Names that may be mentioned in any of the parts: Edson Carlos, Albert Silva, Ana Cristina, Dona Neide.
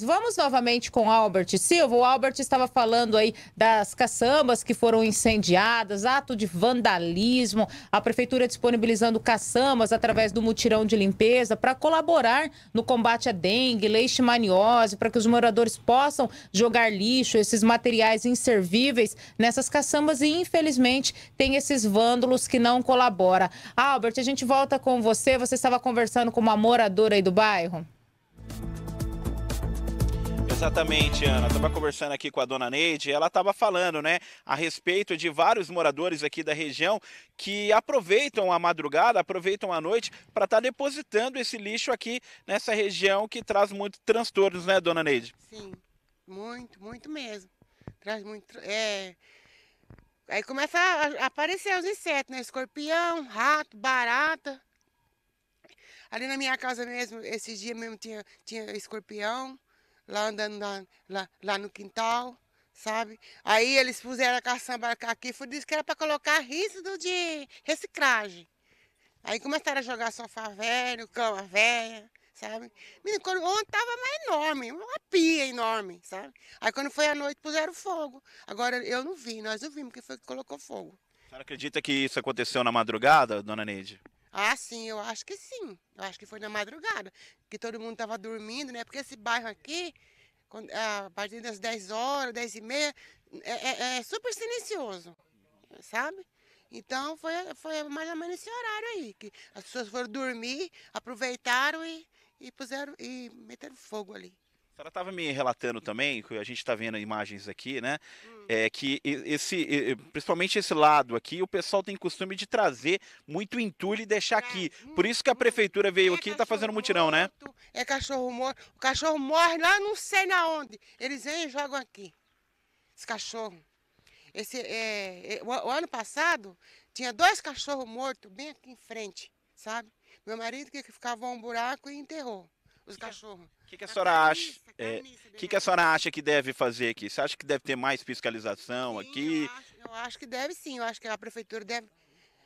Vamos novamente com Albert Silva. O Albert estava falando aí das caçambas que foram incendiadas, ato de vandalismo, a prefeitura disponibilizando caçambas através do mutirão de limpeza para colaborar no combate à dengue, leishmaniose, para que os moradores possam jogar lixo, esses materiais inservíveis nessas caçambas e infelizmente tem esses vândalos que não colaboram. Albert, a gente volta com você. Você estava conversando com uma moradora aí do bairro? Exatamente, Ana. Estava conversando aqui com a Dona Neide, ela estava falando, né, a respeito de vários moradores aqui da região que aproveitam a madrugada, aproveitam a noite para estar depositando esse lixo aqui nessa região que traz muitos transtornos, né, Dona Neide? Sim, muito, muito mesmo. Traz muito. Aí começa a aparecer os insetos, né? Escorpião, rato, barata. Ali na minha casa mesmo, esses dias mesmo tinha escorpião. Lá andando lá no quintal, sabe? Aí eles fizeram a caçamba aqui, disse que era para colocar resíduo de reciclagem. Aí começaram a jogar sofá velho, cama velha, sabe? Menino, quando ontem tava mais enorme, uma pia enorme, sabe? Aí quando foi à noite puseram fogo. Agora eu não vi, nós não vimos que foi que colocou fogo. A senhora acredita que isso aconteceu na madrugada, Dona Neide? Ah, sim, eu acho que sim. Eu acho que foi na madrugada, que todo mundo estava dormindo, né? Porque esse bairro aqui, a partir das 10 horas, 10 e meia, é super silencioso, sabe? Então foi mais ou menos esse horário aí, que as pessoas foram dormir, aproveitaram e puseram e meteram fogo ali. A senhora estava me relatando também, que a gente está vendo imagens aqui, né? Que principalmente esse lado aqui, o pessoal tem costume de trazer muito entulho e deixar aqui. Por isso que a prefeitura veio aqui e está fazendo mutirão, né? É cachorro morto. O cachorro morre lá não sei na onde. Eles vêm e jogam aqui. Esse cachorro. O ano passado, tinha 2 cachorros mortos bem aqui em frente, sabe? Meu marido que ficava um buraco e enterrou os cachorros. O que a senhora acha? Que a senhora acha que deve fazer aqui? Você acha que deve ter mais fiscalização aqui? Eu acho que deve sim. Eu acho que a prefeitura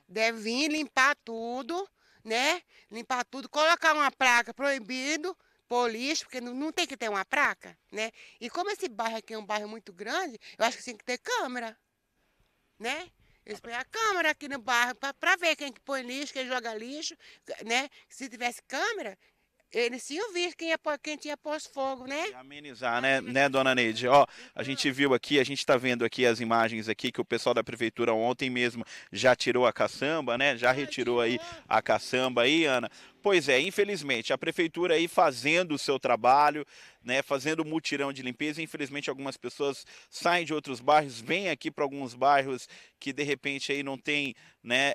deve vir limpar tudo, né? Limpar tudo, colocar uma placa proibido, pôr lixo, porque não tem que ter uma placa, né? E como esse bairro aqui é um bairro muito grande, eu acho que tem que ter câmera, né? Eles põem a câmera aqui no bairro para ver quem que põe lixo, quem joga lixo, né? Se tivesse câmera, eles iam ver quem tinha posto fogo, né? E amenizar, né, Dona Neide? Ó, a gente viu aqui, a gente tá vendo aqui as imagens aqui que o pessoal da prefeitura ontem mesmo já tirou a caçamba, né? Já retirou aí a caçamba aí, Ana. Pois é, infelizmente, a prefeitura aí fazendo o seu trabalho, né, fazendo mutirão de limpeza, infelizmente algumas pessoas saem de outros bairros, vêm aqui para alguns bairros que de repente aí não tem, né,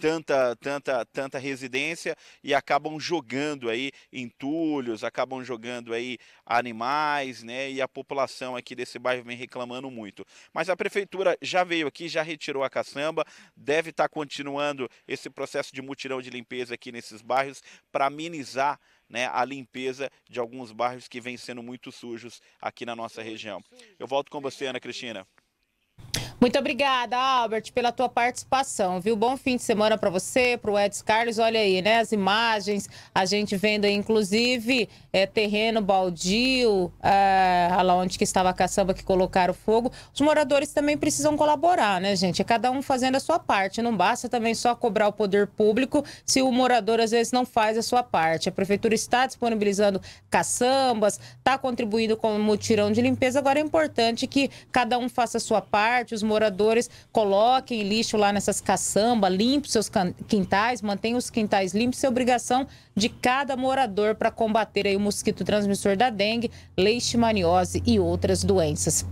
tanta residência e acabam jogando aí entulhos, acabam jogando aí animais, né, e a população aqui desse bairro vem reclamando muito. Mas a prefeitura já veio aqui, já retirou a caçamba, deve estar continuando esse processo de mutirão de limpeza aqui nesses bairros, para amenizar, né, a limpeza de alguns bairros que vêm sendo muito sujos aqui na nossa região. Eu volto com você, Ana Cristina. Muito obrigada, Albert, pela tua participação, viu? Bom fim de semana para você, para o Edson Carlos. Olha aí, né, as imagens, a gente vendo aí, inclusive, terreno baldio, lá onde que estava a caçamba que colocaram fogo. Os moradores também precisam colaborar, né, gente? É cada um fazendo a sua parte, não basta também só cobrar o poder público se o morador, às vezes, não faz a sua parte. A prefeitura está disponibilizando caçambas, está contribuindo com o mutirão de limpeza, agora é importante que cada um faça a sua parte, os moradores coloquem lixo lá nessas caçambas, limpem seus quintais, mantenham os quintais limpos, é obrigação de cada morador para combater aí o mosquito transmissor da dengue, leishmaniose e outras doenças.